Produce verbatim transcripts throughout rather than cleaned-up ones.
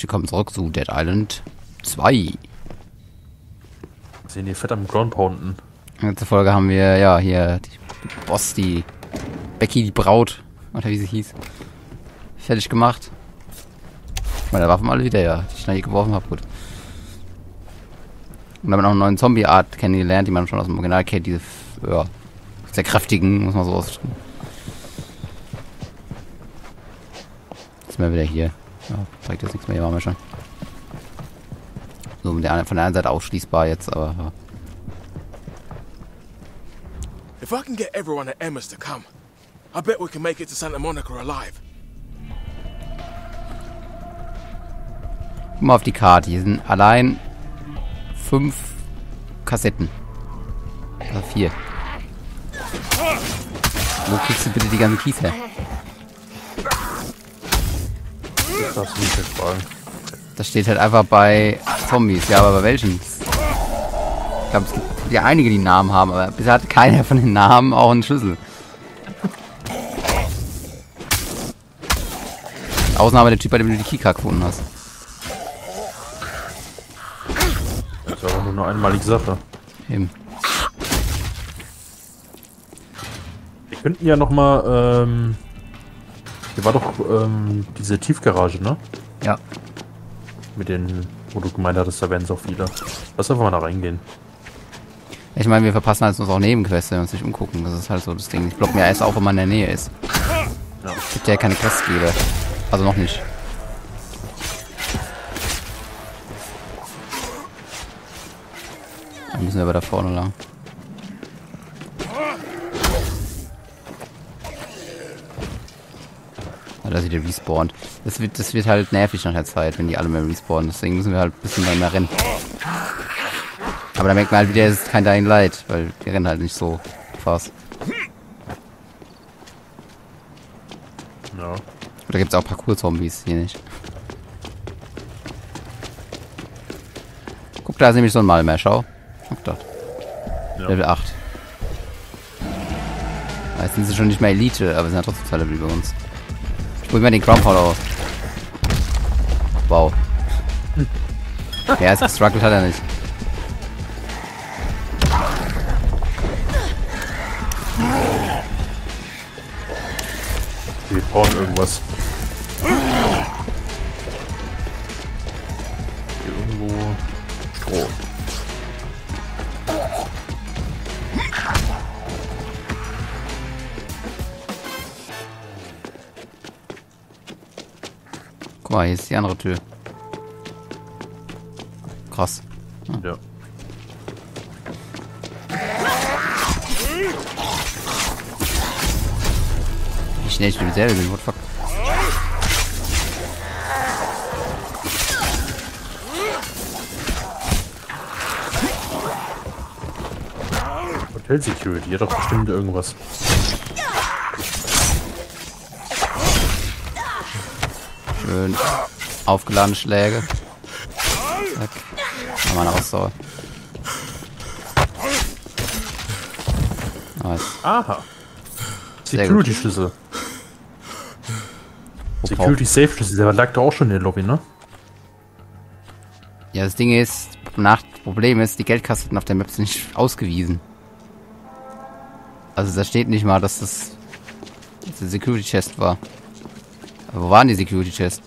Willkommen zurück zu Dead Island zwei. Sehen die fett am Ground pounden. Letzte Folge haben wir, ja, hier die Boss, die Becky, die Braut, oder wie sie hieß, fertig gemacht. Meine Waffen alle wieder, ja, die ich schnell geworfen habe, gut. Und dann haben wir noch einen neuen Zombie-Art kennengelernt, die man schon aus dem Original kennt, diese, ja, sehr kräftigen, muss man so ausdrücken. Ist mir wieder hier. Ja, zeigt jetzt nichts mehr, hier waren wir schon. So, mit der, von der anderen Seite ausschließbar jetzt, aber. Ja. If I can get everyone at Emma's to come, I bet we can make it to Santa Monica alive. Guck mal auf die Karte, hier sind allein fünf Kassetten. Oder vier. Wo kriegst du bitte die ganzen Kies her? Das, das steht halt einfach bei Zombies, ja, aber bei welchen? Ich glaube, es gibt ja einige, die Namen haben, aber bisher hat keiner von den Namen auch einen Schlüssel. Ausnahme der Typ, bei dem du die Keycard gefunden hast. Das war aber nur eine einmalige Sache. Eben. Wir könnten ja nochmal, ähm... hier war doch ähm, diese Tiefgarage, ne? Ja. Mit den, wo du gemeint hattest, da werden es auch viele. Lass einfach mal da reingehen. Ich meine, wir verpassen halt uns auch Nebenquests, wenn wir uns nicht umgucken. Das ist halt so das Ding. Ich glaube mir erst auch, wenn man in der Nähe ist. Ja. Es gibt ja keine Questgeber. Also noch nicht. Dann müssen wir aber da vorne lang. Dass sie respawnt. Das wird, das wird halt nervig nach der Zeit, wenn die alle mehr respawnen. Deswegen müssen wir halt ein bisschen mehr rennen. Aber da merkt man halt wieder, es ist kein Dying Light, weil wir rennen halt nicht so fast. No. Da gibt es auch Parkour-Zombies, hier nicht. Guck, da ist nämlich so ein Mal mehr, schau. Guck dort. Ja. Level acht. Jetzt sind sie schon nicht mehr Elite, aber sie sind ja trotzdem zwei Level über uns. Hol mir den Groundhog aus. Wow. Der ist gestruggelt, hat er nicht. Wir brauchen irgendwas. Hier irgendwo Stroh. Guck mal, hier ist die andere Tür. Krass. Hm. Ja. Wie schnell ich mit selber bin, what the fuck? Hotel Security, hat doch bestimmt irgendwas. Schön aufgeladene Schläge. Zack. Haben wir eine Ausdauer. Nice. Aha. Security-Schlüssel. Security-Safe-Schlüssel, der lag doch auch schon in der Lobby, ne? Ja, das Ding ist, nach, das Problem ist, die Geldkasten auf der Map sind nicht ausgewiesen. Also da steht nicht mal, dass das, das der Security-Chest war. Aber wo waren die Security Chests?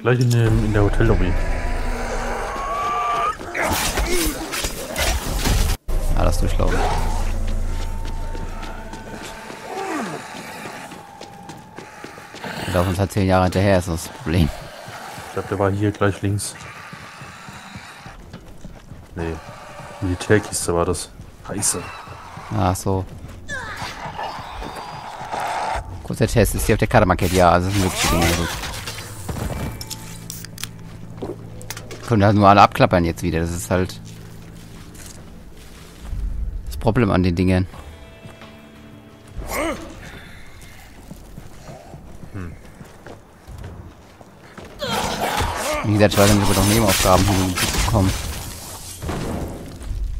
Gleich in, dem, in der Hotellobby. Ah, das durchlaufen. Wir laufen uns halt zehn Jahre hinterher, ist das Problem. Ich glaube, der war hier gleich links. Nee. Militärkiste war das. Scheiße. Ach so. Kurzer Test, ist hier auf der Karte markiert? Ja, also das ist ein mögliches Ding. Also. Können halt nur alle abklappern jetzt wieder, das ist halt das Problem an den Dingen. Hm. Wie gesagt, ich weiß nicht, ob wir noch Nebenaufgaben bekommen.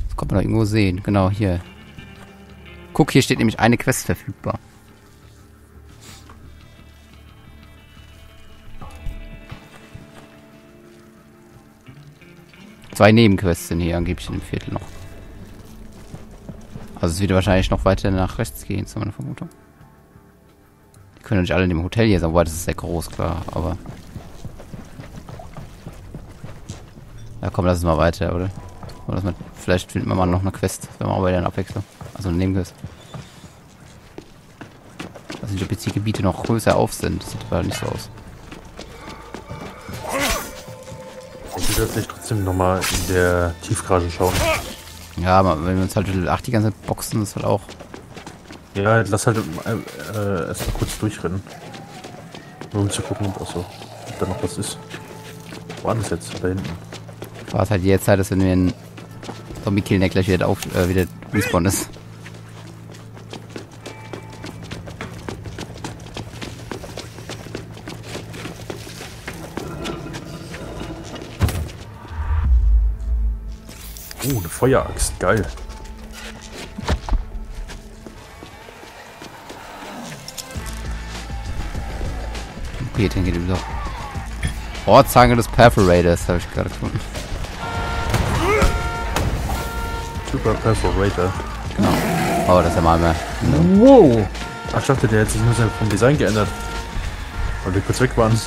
Das kommt man doch irgendwo sehen, genau hier. Guck, hier steht nämlich eine Quest verfügbar. Zwei Nebenquests sind hier angeblich in dem Viertel noch. Also es wird wahrscheinlich noch weiter nach rechts gehen, zu meiner Vermutung. Die können nicht alle in dem Hotel hier sein, wobei das ist sehr groß, klar, aber... Ja komm, lass es mal weiter, oder? Oder man, vielleicht finden wir mal noch eine Quest, wenn wir auch wieder eine Abwechslung. Also eine Nebenquest. Ich weiß nicht, ob jetzt die Gebiete noch größer auf sind. Das sieht aber nicht so aus. Ich würde jetzt nicht trotzdem nochmal in der Tiefgarage schauen. Ja, aber wenn wir uns halt Level acht die ganze Zeit boxen, das ist halt auch... Ja, lass halt äh, äh, erstmal kurz durchrennen. Nur um zu gucken, ob auch so, ob da noch was ist. Wo war das jetzt? Da hinten. War es halt jetzt Zeit, dass wenn wir einen Zombie killen, der gleich wieder auf, äh, wieder respawn ist. Oh, eine Feueraxt, geil. Okay, dann geht es wieder. Rohrzange des Perforators, habe ich gerade gefunden. Super Perforator. Genau. Oh, das ist ja mal mehr. No. Wow! Ach, ich dachte, der hat sich nur vom Design geändert. Weil wir kurz weg waren.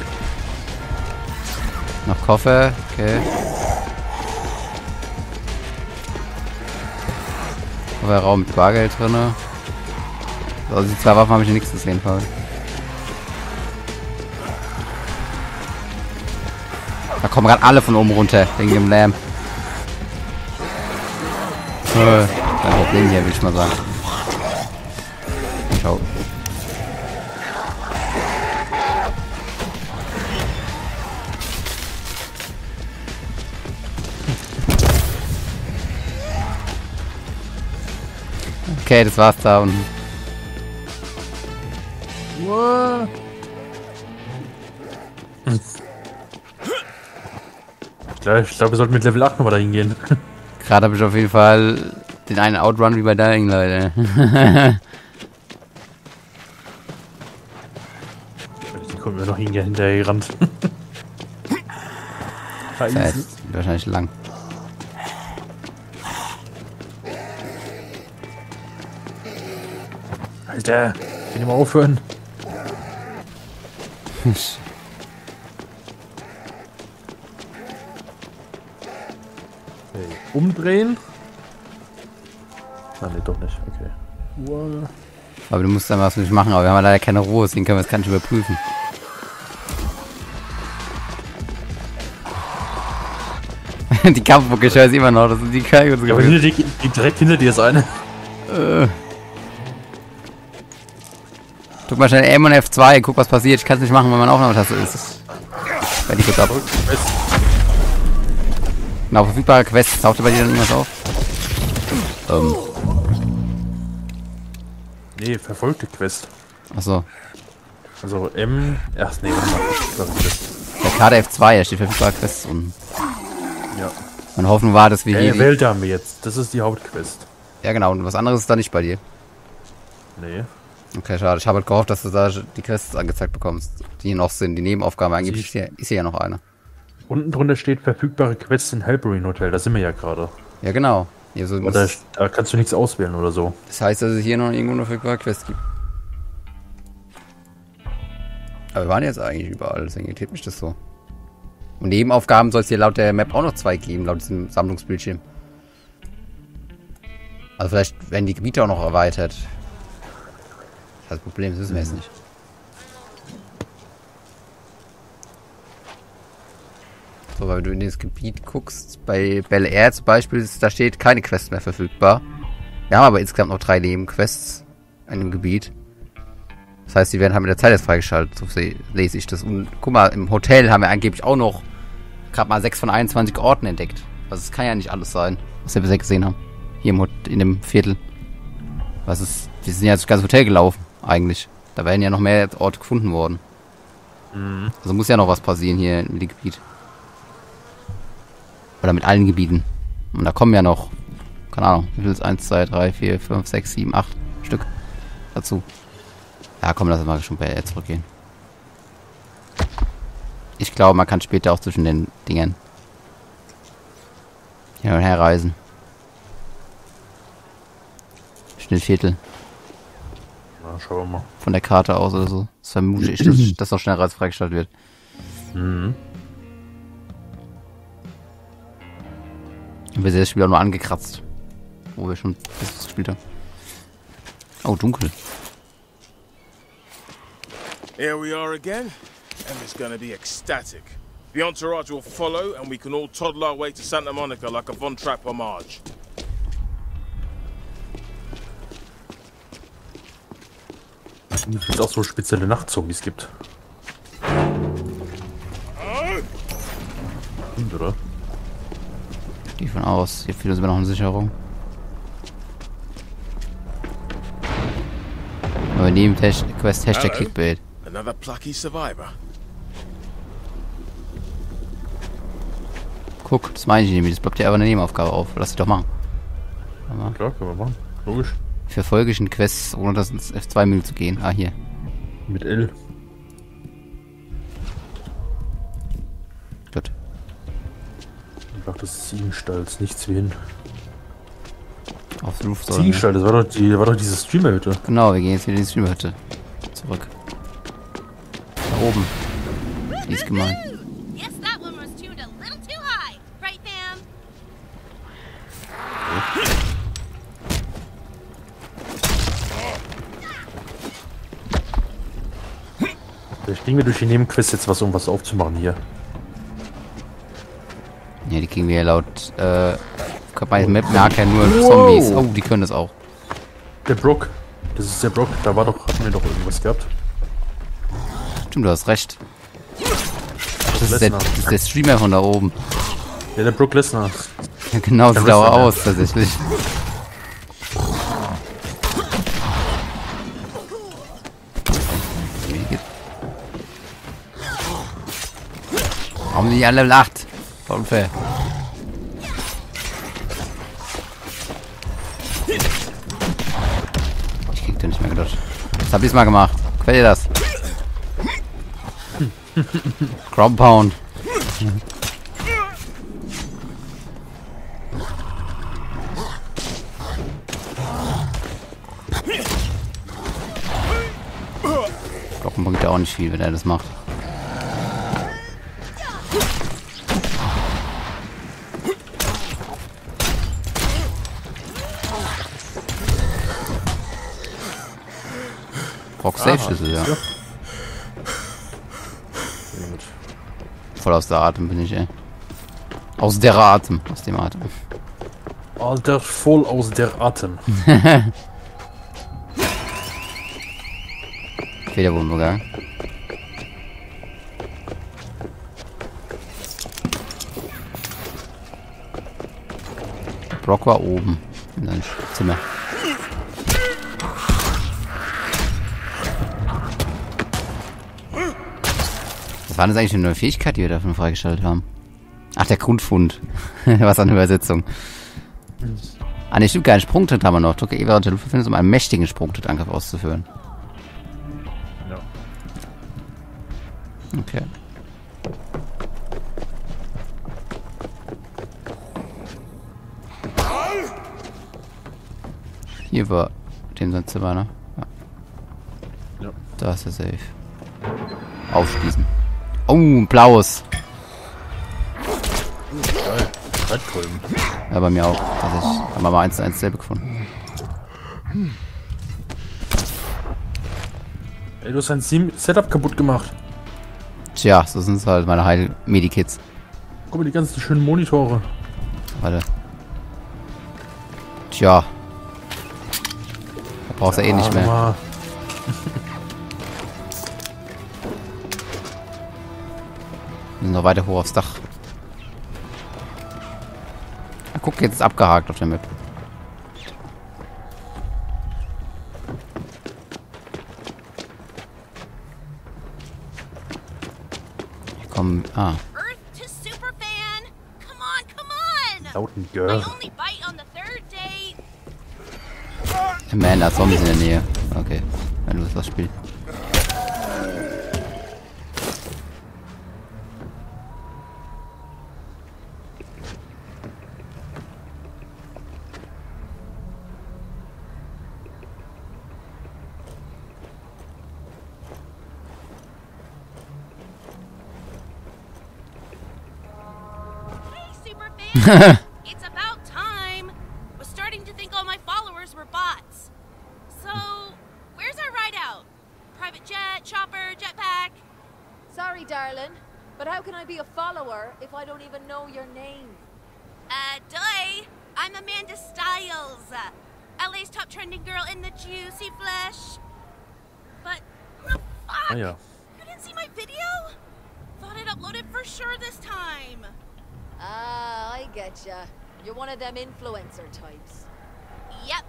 Noch Koffer, okay. Raum mit Bargeld drin. Also die zwei Waffen habe ich nichts gesehen, Paul. Da kommen gerade alle von oben runter, wegen dem Lärm. Äh, kein Problem hier, will ich mal sagen. Ciao. Okay, das war's da unten. What? Ich glaube, glaub, wir sollten mit Level acht nochmal dahin gehen. Gerade habe ich auf jeden Fall den einen Outrun wie bei Dying Light. Vielleicht kommen wir noch hinterher hinterhergerannt. Das heißt, wahrscheinlich lang. Alter, ich will nicht mal aufhören. Okay, umdrehen? Nein, nee, doch nicht. Okay. Wow. Aber du musst dann was nicht machen, aber wir haben leider keine Ruhe, deswegen können wir das gar nicht überprüfen. Die Kampfbucke scheiße immer noch, das sind die Kalk und so. Aber hinter die, direkt hinter dir ist eine. Äh. Guck mal schnell M und F zwei, guck was passiert. Ich kann es nicht machen, wenn man auch noch Taste ist. Wenn ich kurz ab. Genau, verfügbare Quests. Taucht bei dir dann irgendwas auf? Ähm. Nee, verfolgte Quest. Achso. Also M. Ach nee, warte mal. Der Kader F zwei, da steht verfügbare Quests unten. Ja. Meine Hoffnung war, dass wir hier. Die Welt haben wir jetzt. Das ist die Hauptquest. Ja, genau. Und was anderes ist da nicht bei dir. Nee. Okay, schade. Ich habe halt gehofft, dass du da die Quests angezeigt bekommst, die hier noch sind. Die Nebenaufgaben, angeblich ist hier ja noch eine. Unten drunter steht verfügbare Quests in Halperin Hotel. Da sind wir ja gerade. Ja, genau. Also, oder da kannst du nichts auswählen oder so. Das heißt, dass es hier noch irgendwo eine verfügbare Quest gibt. Aber wir waren jetzt eigentlich überall, deswegen irritiert mich das so. Und Nebenaufgaben soll es hier laut der Map auch noch zwei geben, laut diesem Sammlungsbildschirm. Also vielleicht werden die Gebiete auch noch erweitert. Das Problem ist, wissen wir jetzt nicht. So, weil du in das Gebiet guckst, bei Bel Air zum Beispiel, da steht keine Quest mehr verfügbar. Wir haben aber insgesamt noch drei Nebenquests in dem Gebiet. Das heißt, die werden halt mit der Zeit jetzt freigeschaltet, so lese ich das. Und guck mal, im Hotel haben wir angeblich auch noch gerade mal sechs von einundzwanzig Orten entdeckt. Also es kann ja nicht alles sein, was wir bisher gesehen haben. Hier im Hotel, in dem Viertel. Was ist, wir sind ja durchs ganze Hotel gelaufen. Eigentlich. Da wären ja noch mehr Orte gefunden worden. Mhm. Also muss ja noch was passieren hier mit dem Gebiet. Oder mit allen Gebieten. Und da kommen ja noch, keine Ahnung, wie viel ist eins, zwei, drei, vier, fünf, sechs, sieben, acht Stück dazu. Ja, komm, lass uns mal schon bei R zurückgehen. Ich glaube, man kann später auch zwischen den Dingern Hin und her reisen. Schnellviertel. Na, schauen wir mal. Von der Karte aus oder so. Das vermute ich, dass, dass auch Schnellreise freigestellt wird. Mhm. Wir sehen das Spiel auch nur angekratzt. Wo wir schon das gespielt haben. Oh, dunkel. Here we are again, and it's gonna be ecstatic. The entourage will follow, and we can all toddle our way to Santa Monica like a von Trapp homage. Es gibt auch so spezielle Nachtzombies gibt. Stimmt, oder? Gehe ich von aus. Hier fehlt uns immer noch eine Sicherung. Aber neben Quest Hashtag Clickbait. Another plucky survivor. Guck, das meine ich nämlich. Das bleibt ja aber eine Nebenaufgabe auf. Lass sie doch machen. Aber klar, können wir machen. Logisch. Verfolge ich in Quests, ohne das ins F zwei Menü zu gehen. Ah, hier. Mit L. Gut. Ich dachte, das ist Ziegenstall, ist nichts wie hin. Auf den Roof Ziegenstall, das war doch, die, war doch diese Streamerhütte. Genau, wir gehen jetzt wieder in die Streamerhütte. Zurück. Da oben. Die ist gemein. Vielleicht kriegen wir durch die Nebenquest jetzt was, um was aufzumachen hier. Ja, die kriegen wir laut äh, bei Map nachher nur Zombies. Oh, die können das auch. Der Brock. Das ist der Brock. Da war doch, hatten wir doch irgendwas gehabt. Stimmt, du hast recht. Das ist, der, das ist der Streamer von da oben. Ja, der Brock Lesnar. Ja, genau, sieht auch aus tatsächlich. Warum sind die alle lacht? Voll unfair. Ich krieg den nicht mehr gedodgt. Was hab ich's mal gemacht? Quält ihr das? Crompound. Glocken bringt ja auch nicht viel, wenn er das macht. Brock Safe-Schlüssel, ja. Voll aus der Atem bin ich, ey. Aus der Atem. Aus dem Atem. Alter, voll aus der Atem. Federwundengang. Brock war oben. In seinem Zimmer. War das eigentlich eine neue Fähigkeit, die wir davon freigeschaltet haben? Ach, der Grundfund. Was an Übersetzung. Ah, ne, stimmt gar nicht. Sprungtritt haben wir noch. Drücke E W A und der Luftverfindung, um einen mächtigen Sprungtrittangriff auszuführen. Ja. Okay. Hier war dem sein Zimmer, ne? Ja. Ja. Da ist er safe. Aufschließen. Oh, ein blaues. Ja, bei mir auch. Also ich habe mal eins zu eins selber gefunden. Ey, du hast dein Setup kaputt gemacht. Tja, so sind es halt meine Heil-Medikits. Guck mal, die ganzen schönen Monitore. Warte. Tja. Da brauchst du ja eh nicht mehr. Wir sind noch weiter hoch aufs Dach. Na, guck, jetzt ist abgehakt auf der Map. Hier kommen. Ah. Lauten Girl. Man, da ist Zombies in der Nähe. Okay, wenn du das spielst. It's about time. Was starting to think all my followers were bots. So, where's our ride out? Private jet, chopper, jetpack? Sorry, darling, but how can I be a follower if I don't even know your name? Uh, duh. I'm Amanda Styles. L A's top trending girl in the juicy flesh. But, fuck! Oh, yeah. You didn't see my video? Thought it uploaded for sure this time. Ah, I getcha. You're one of them influencer types. Yep.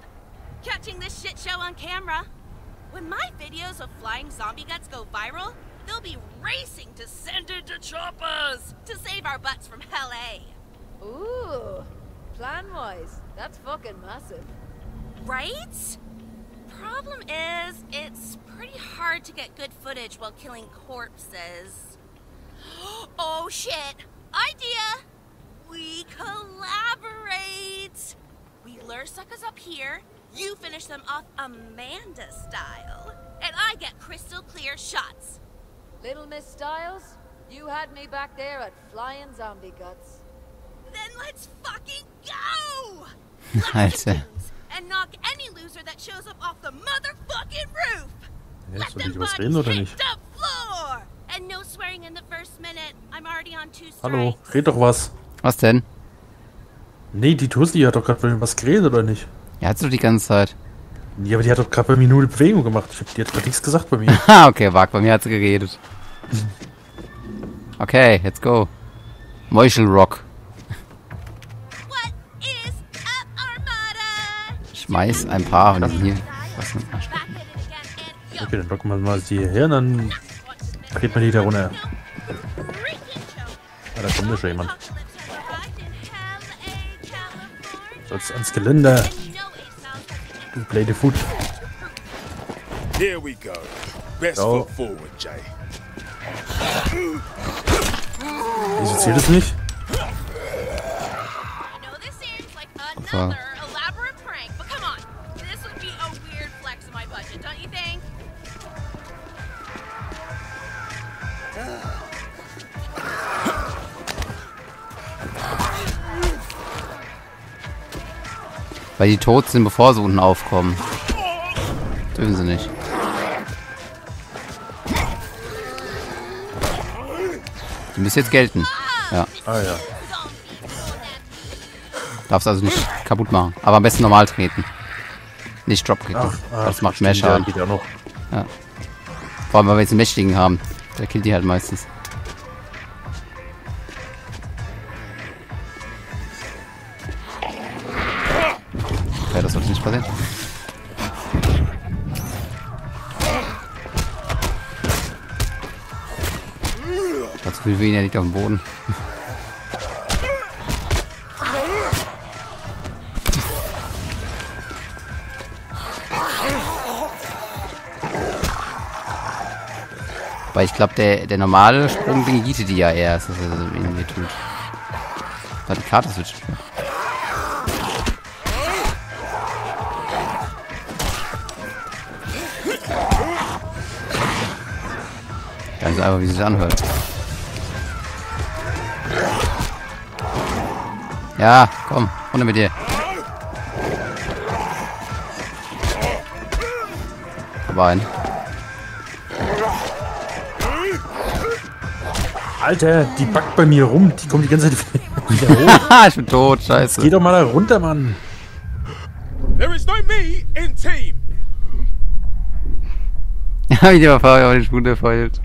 Catching this shit show on camera. When my videos of flying zombie guts go viral, they'll be racing to send it to choppers to save our butts from L A. Ooh. Plan-wise, that's fucking massive. Right? Problem is, it's pretty hard to get good footage while killing corpses. Oh shit! Idea! We collaborate! We lure suckers up here, you finish them off Amanda style, and I get crystal clear shots. Little Miss Styles, you had me back there at flying zombie guts. Then let's fucking go! Let's and knock any loser that shows up off the motherfucking roof! Yeah, let them bodies hit the floor! And no swearing in the first minute. I'm already on two strikes. Hallo, red doch was. Was denn? Nee, die Tussi hat doch gerade bei mir was geredet, oder nicht? Ja, hat sie doch die ganze Zeit. Ja, aber die hat doch gerade bei mir nur eine Bewegung gemacht. Ich hab, die hat gerade nichts gesagt bei mir. Ah, okay, wag, bei mir hat sie geredet. Okay, let's go. Meuchel Rock. Schmeiß ein paar und dann hier. Was denn? Okay, dann locken wir mal die hier hin, dann kriegt man die da runter. Ah, da kommt ja schon jemand. Sonst ans Geländer. Du play the food. Here we go. Best foot forward, Jay. Wieso zählt es nicht? Opfer. Weil die tot sind, bevor sie unten aufkommen. Dürfen sie nicht. Die müssen jetzt gelten. Ja. Ah ja. Darfst also nicht kaputt machen. Aber am besten normal treten. Nicht Dropkicken. Ah, ah, das macht mehr Schaden. Geht ja noch. Ja. Vor allem, weil wir jetzt einen Mächtigen haben. Der killt die halt meistens. Okay, das sollte nicht passieren. Das viel weniger liegt auf dem Boden. Weil ich glaube, der, der normale Sprung bietet die ja erst, dass er so irgendwie tut. War die Karte switch. Ganz einfach, wie es sich anhört. Ja, komm, runter mit dir. Vorbei. Alter, die backt bei mir rum, die kommt die ganze Zeit wieder hoch. Ich bin tot, scheiße. Geh doch mal da runter, Mann. There is no me in team. Ja, wie die mal vorher auf die Schule feuert.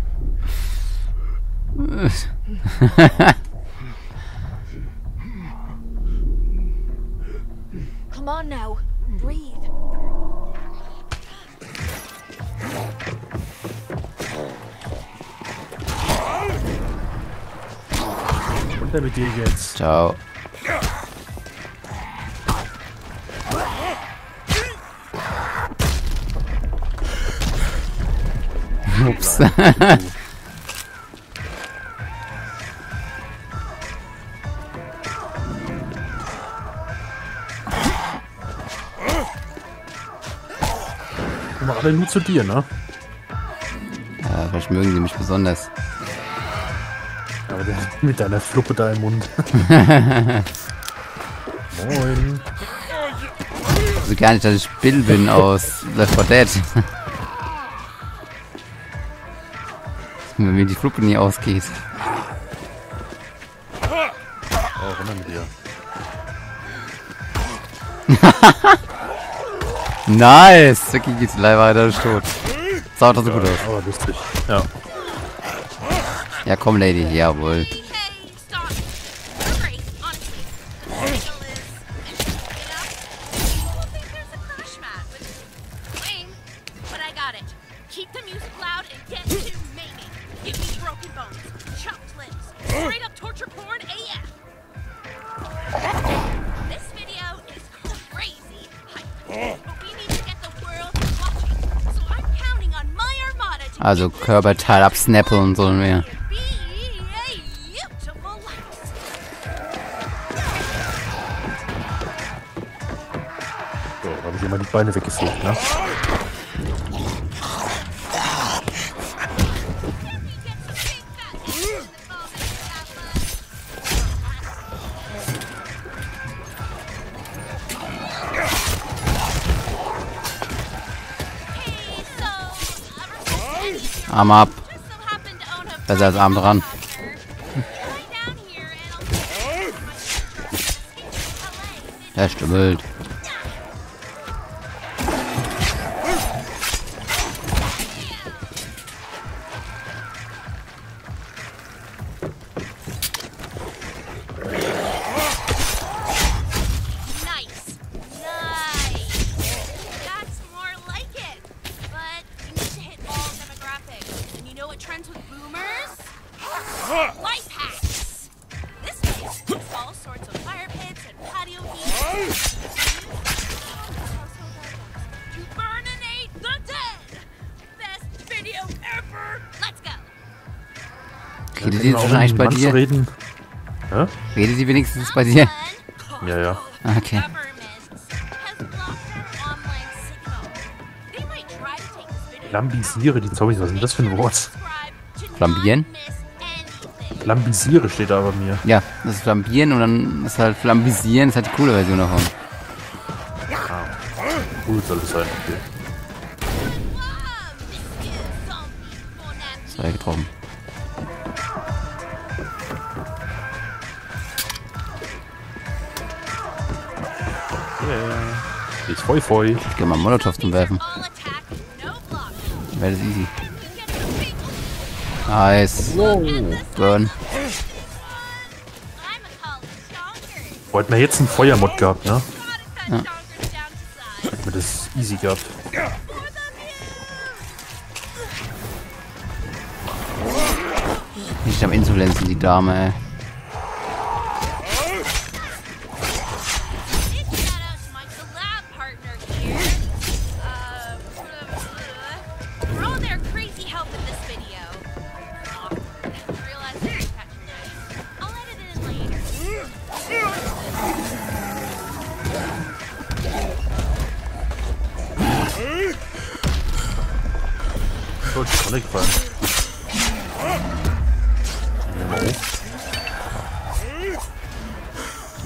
Come on now, breathe. Runter mit dir jetzt. Ciao. Ups. Guck mal, nur zu dir, ne? Ja, vielleicht mögen sie mich besonders. Aber Mit deiner Fluppe da im Mund. Moin. Also gar nicht, dass ich Bill bin aus Left four Dead. Wenn mir die Fluppe nie ausgeht. Oh, runter mit dir. Nice! Wirklich geht's leider weiter tot. Sah doch so gut aus. Aber lustig. Ja. Ja, komm, Lady. Jawohl. Also Körperteil absnappeln und so mehr. So, habe ich immer die Beine weggefegt, ne? Arm ab. Besser als Arm dran. Er stümmelt. Redet sie wahrscheinlich bei dir? Reden. Ja? Redet sie wenigstens bei dir? Ja, ja. Okay. Flambisiere die Zombies, was ist denn das für ein Wort? Flambieren? Flambisiere steht da bei mir. Ja, das ist Flambieren und dann ist halt Flambisieren, das hat die coole Version davon. Ja. Cool soll es sein, okay. Zwei getroffen. Ich voll voll. Ich geh mal Molotow zum Werfen. Wäre das easy. Nice. Wow. Burn. Wollten wir jetzt einen Feuermod gehabt, ne? Ja. Hätten wir das easy gehabt. Nicht am Insulenzen, die Dame, ey.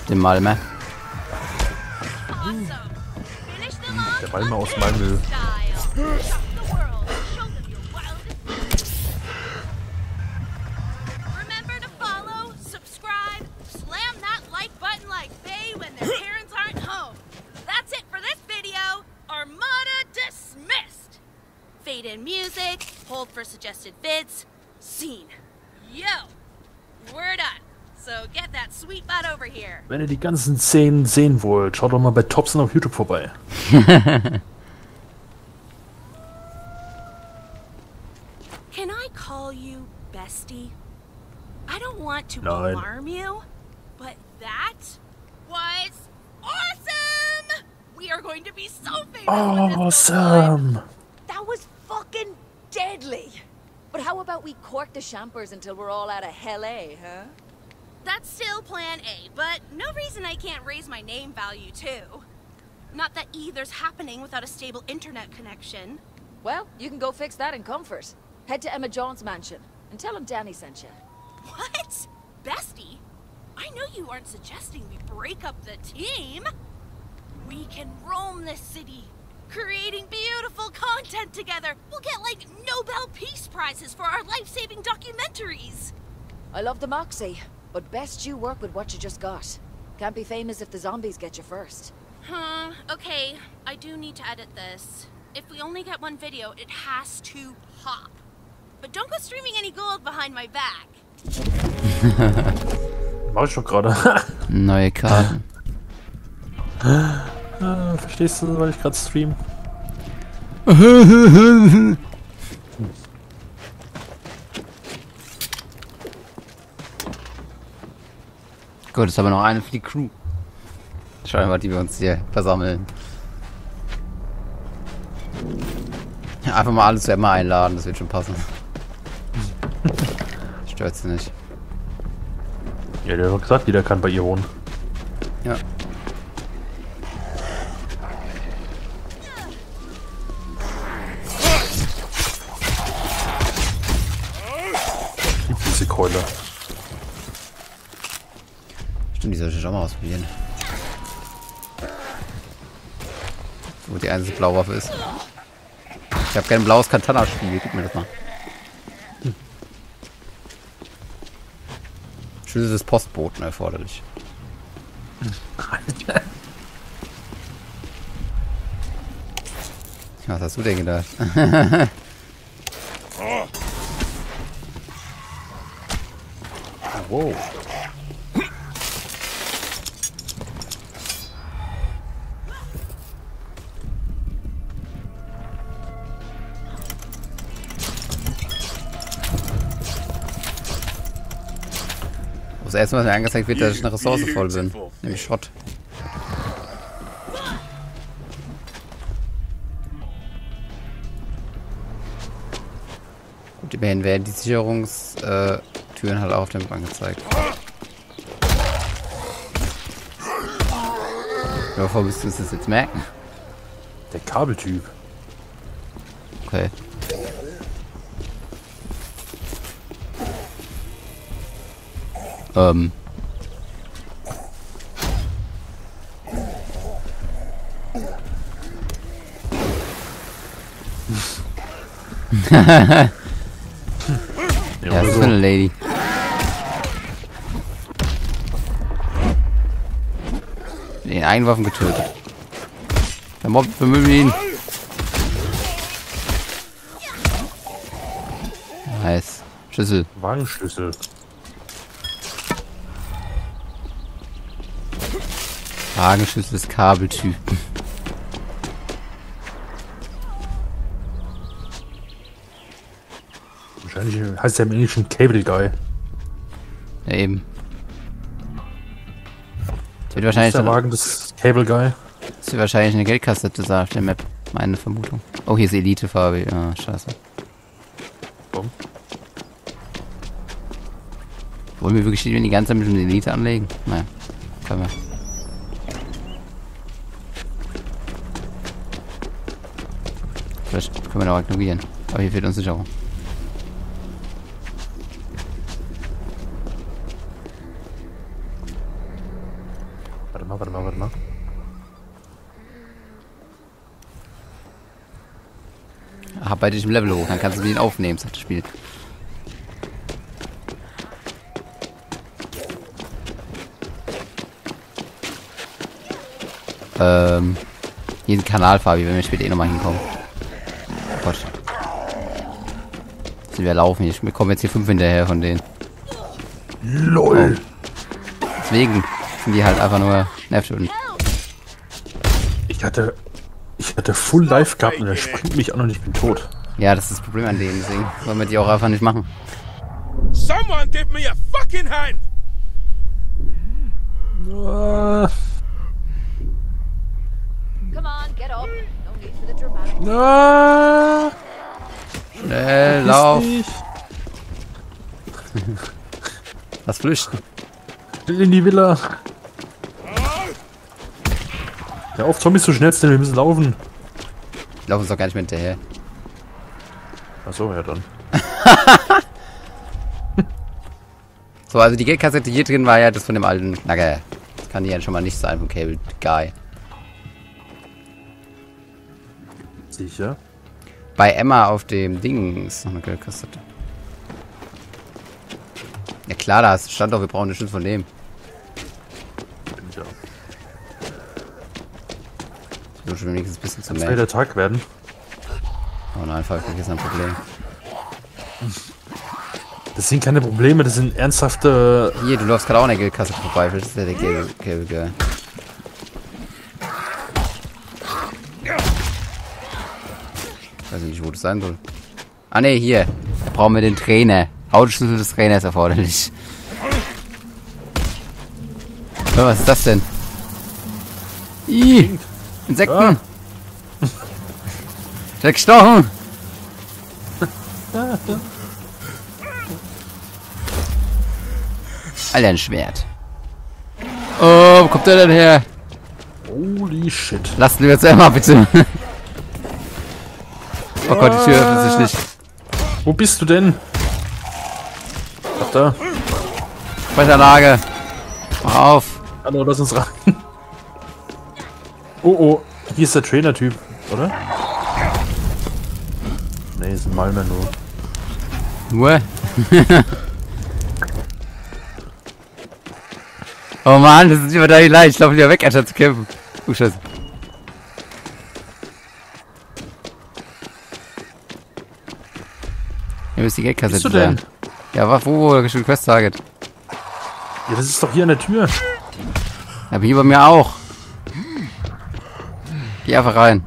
Den Malme. Der Malme aus Malmö. Wenn ihr die ganzen Szenen sehen wollt, schaut doch mal bei TobSEN auf YouTube vorbei. Can I call you Bestie? I don't want to alarm you, but that was awesome. We are going to be so famous. Awesome. That was fucking deadly. But how about we cork the champers until we're all out of hell, eh, huh? That's still plan A, but no reason I can't raise my name value too. Not that either's happening without a stable internet connection. Well, you can go fix that in comfort. Head to Emma John's mansion and tell him Danny sent you. What? Bestie? I know you aren't suggesting we break up the team. We can roam this city, creating beautiful content together. We'll get, like, Nobel Peace Prizes for our life-saving documentaries. I love the moxie, but best you work with what you just got. Can't be famous if the zombies get you first. Hmm, okay. I do need to edit this. If we only get one video, it has to pop. But don't go streaming any gold behind my back. Mach ich doch gerade. Neue Karten. Äh, verstehst du, weil ich gerade stream? hm. Gut, jetzt haben wir noch eine für die Crew. Scheinbar, die wir uns hier versammeln. Einfach mal alle zu Emma einladen, das wird schon passen. Stört sie nicht. Ja, der hat gesagt, jeder kann bei ihr wohnen. Ja. Diese Keule. Stimmt, die sollte ich auch mal ausprobieren. Wo die einzige Blauwaffe ist. Ich habe kein blaues Katana-Spiel, gib mir das mal. Hm. Schlüssel des Postboten erforderlich. Alter. Was hast du denn gedacht? oh. Wow. Das erste Mal, was mir angezeigt wird, dass ich eine Ressource voll bin. Nämlich Schrott. Gut, immerhin werden die Sicherungstüren halt auch auf dem Bank gezeigt. Wovor müsstest du uns das jetzt merken? Der Kabeltyp. Okay. Ähm. ja, das ist eine Lady. Den Eigenwaffen getötet. Der Mob bemüht ihn. Nice. Schlüssel. Wagenschlüssel. Wagenschlüssel des Kabeltypen. Wahrscheinlich heißt der im Englischen Cable Guy. Ja, eben. Das wird wahrscheinlich der Wagen des Cable Guy. Das wird wahrscheinlich eine Geldkassette sein auf der Map. Meine Vermutung. Oh, hier ist Elite-Farbe. Ah, scheiße. Warum? Wollen wir wirklich die ganze Zeit mit dem Elite anlegen? Naja, können wir. Vielleicht können wir da auch ignorieren. Aber hier fehlt uns Sicherung. Warte mal, warte mal, warte mal. Arbeite ich im Level hoch, dann kannst du den aufnehmen, sagt das Spiel. Ähm. Hier ist ein Kanal, Fabi, wenn wir später eh nochmal hinkommen. Gott. Sie wir laufen hier. Wir kommen jetzt hier fünf hinterher von denen. LOL. Oh. Deswegen sind die halt einfach nur nervtötend. Ich hatte... Ich hatte Full Life gehabt und er springt mich an und ich bin tot. Ja, das ist das Problem an denen, deswegen wollen wir die auch einfach nicht machen. Someone give me a fucking hand! Uh. Come on, get up. No! Schnell, lauf! Lass flüchten! Still in die Villa! Ja, auf, Zombies zu schnell, denn wir müssen laufen! Wir laufen uns doch gar nicht mehr hinterher. Achso, ja dann. So, also die Geldkassette hier drin war ja das von dem alten Knacker. Das kann ja schon mal nicht sein vom Cable Guy. Sicher? Bei Emma auf dem Ding ist noch eine Geldkassette. Ja klar, da stand doch, wir brauchen eine Stunde von dem. So, schon wenigstens ein bisschen zu mehr. Es wird der Tag werden. Oh nein, Falkberg ist ein Problem. Das sind keine Probleme, das sind ernsthafte... Hier, du läufst gerade auch an der Geldkasse vorbei, das ist ja der Cable Guy. Ich weiß nicht, wo das sein soll. Ah ne, hier. Da brauchen wir den Trainer. Autoschlüssel des Trainers erforderlich. Oh, was ist das denn? Ih! Insekten! Ja. Ich hab gestochen! Alter, ein Schwert. Oh, wo kommt der denn her? Holy shit. Lass ihn jetzt einmal, bitte. Oh Gott, die Tür öffnet sich nicht. Wo bist du denn? Ach, da. Bei der Lage. Mach auf. Hallo, lass uns rein. Oh, oh. Hier ist der Trainer-Typ, oder? Nee, ist ein Malmer nur. Nur? Oh Mann, das ist über Dying Light. Ich laufe wieder weg, anstatt zu kämpfen. Oh, Scheiße. Hier müsst die Geldkassette sein. Ja, war wo, wo schon Quest-Target. Ja, das ist doch hier an der Tür. Aber hier bei mir auch. Geh einfach rein.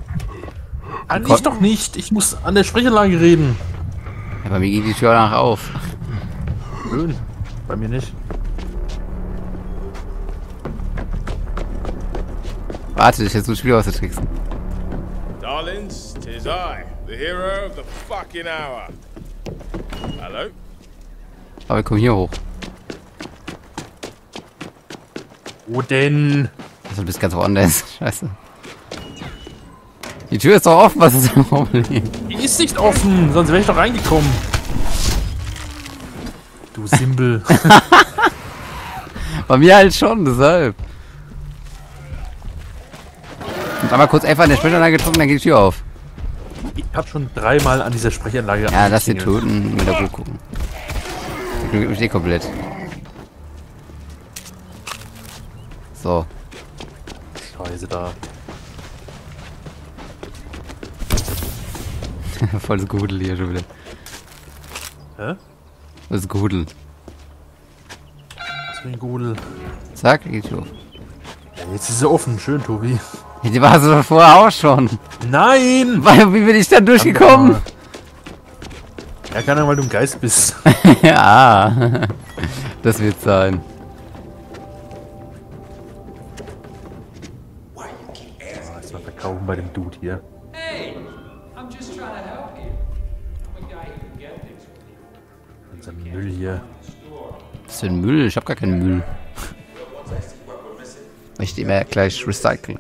An ich doch nicht. Ich muss an der Sprechanlage reden. Ja, bei mir geht die Tür danach auf. Schön. Bei mir nicht. Warte, ich versuche Spiel auszutricksen. Darlings, tis I, the hero of the fucking hour. Hallo? Aber wir kommen hier hoch. Wo denn? Also du bist ganz woanders. Scheiße. Die Tür ist doch offen, was ist das Problem? Die ist nicht offen, sonst wäre ich doch reingekommen. Du Simbel. Bei mir halt schon, deshalb. Und einmal kurz einfach an der Sprechanlage drücken, dann geht die Tür auf. Ich hab schon dreimal an dieser Sprechanlage. Ja, lass den Toten mit der Ruhe gucken. Der glückt mich eh komplett. So. Scheiße da. Voll das Gehudel hier schon wieder. Hä? Das ist Gehudel. Was für ein Gehudel? Zack, geht die Tür auf. Ja, jetzt ist sie offen, schön, Tobi. Die war so vorher auch schon. Nein! Weil, wie bin ich da durchgekommen? Ja, keine Ahnung, weil du ein Geist bist. Ja, das wird sein. Oh, jetzt mal verkaufen bei dem Dude hier. Hey, I'm just trying to help you. I'm a guy who gets things with you. Unser Müll hier. Was für ein Müll? Ich hab gar keinen Müll. Ich möchte immer gleich recyceln.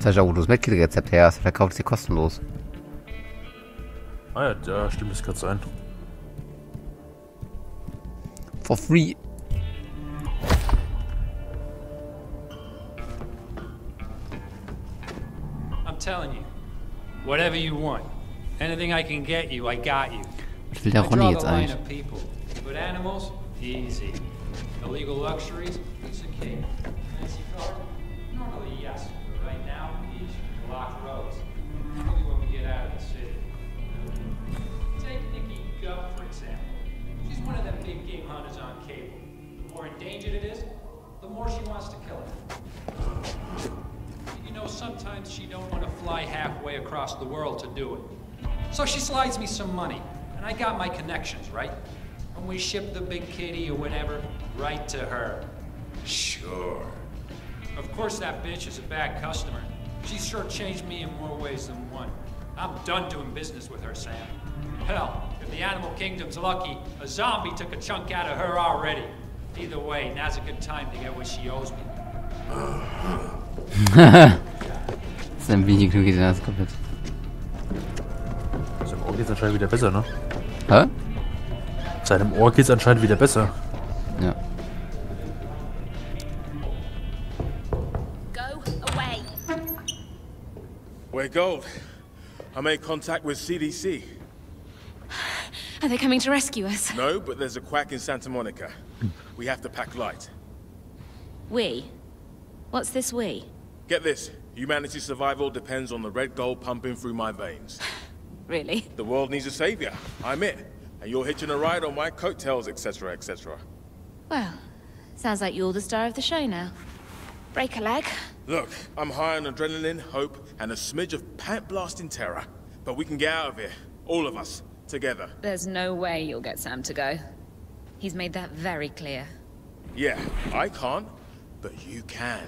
Das ist ja, wo du das Medkit-Rezept her hast, verkauft es dir kostenlos. Ah ja, stimmt, das kann sein. For free. I'm telling you, whatever you want, anything I can get you, I got you. Was will der Ronny jetzt eigentlich? Good animals, easy. Illegal luxuries, it's a king. Fancy car, normally yes. Right now, he's blocked roads. Only when we get out of the city. Take Nikki Guff, for example. She's one of them big game hunters on cable. The more endangered it is, the more she wants to kill it. You know, sometimes she don't want to fly halfway across the world to do it. So she slides me some money, and I got my connections, right? And we ship the big kitty or whatever right to her. Sure. Of course that bitch is a bad customer. She sure changed me in more ways than one. I'm done doing business with her, Sam. Hell, if the animal kingdom's lucky, a zombie took a chunk out of her already. Either way, now's a good time to get what she owes me. Das ist ein wenig glücklich, das ist komplett. Seinem Ohr geht's anscheinend wieder besser, ne? Hä? Seinem Ohr geht's anscheinend wieder besser. Ja. Go away. We're gold. I made contact with C D C. Are they coming to rescue us? No, but there's a quack in Santa Monica. We have to pack light. We? What's this we? Get this. Humanity's survival depends on the red gold pumping through my veins. Really? The world needs a savior. I'm it. And you're hitching a ride on my coattails, et cetera, et cetera. Well, sounds like you're the star of the show now. Break a leg. Look, I'm high on adrenaline, hope, and a smidge of pant-blasting terror. But we can get out of here. All of us. Together. There's no way you'll get Sam to go. He's made that very clear. Yeah, I can't, but you can.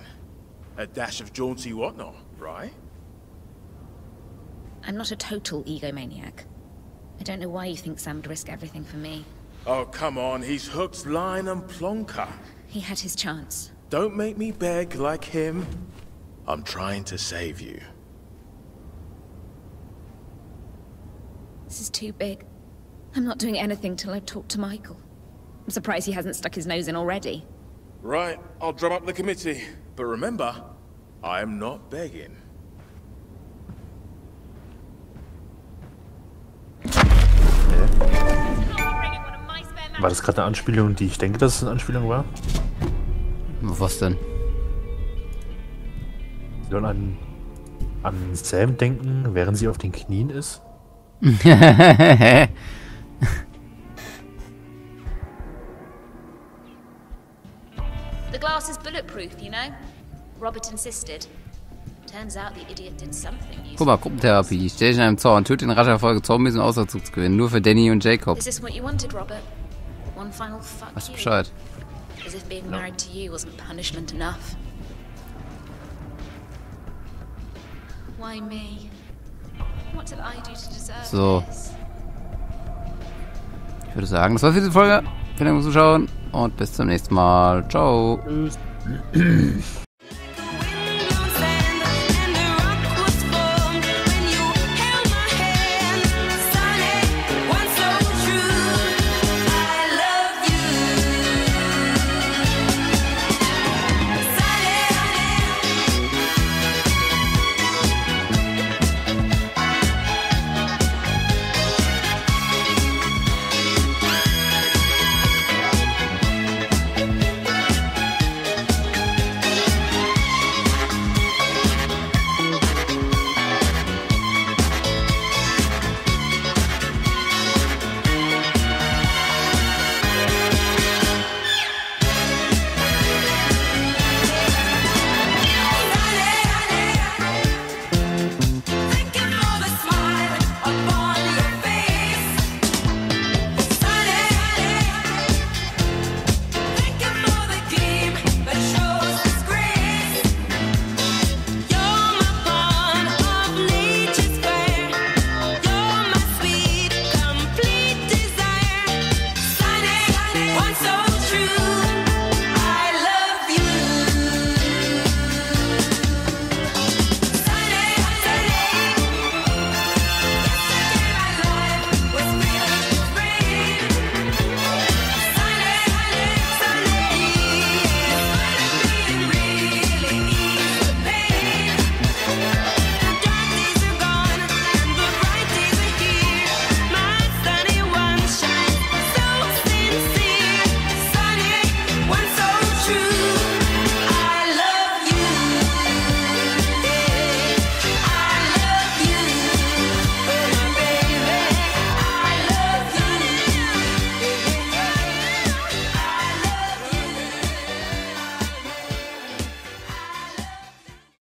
A dash of jaunty whatnot, right? I'm not a total egomaniac. I don't know why you think Sam would risk everything for me. Oh, come on, he's hooked, line, and plonker. He had his chance. Don't make me beg like him. I'm trying to save you. This is too big. I'm not doing anything till I've talked to Michael. I'm surprised he hasn't stuck his nose in already. Right, I'll drum up the committee. But remember, I'm not begging. War das gerade eine Anspielung, die ich denke, dass es eine Anspielung war? Was denn? Sie sollen an, an Sam denken, während sie auf den Knien ist? The glass is bulletproof, you know? Robert insisted. Turns out the idiot did something. Guck mal, Gruppentherapie. Stell dich in einem Zorn, töte in rascher Folge Zombies und Ausrüstung zu gewinnen. Nur für Danny und Jacob. Is this what you wanted, Robert? One final fuck you. Weißt du Bescheid? As if being married to you wasn't punishment enough. Why me? So. Ich würde sagen, das war's für diese Folge. Vielen Dank fürs Zuschauen und bis zum nächsten Mal. Ciao. Tschüss.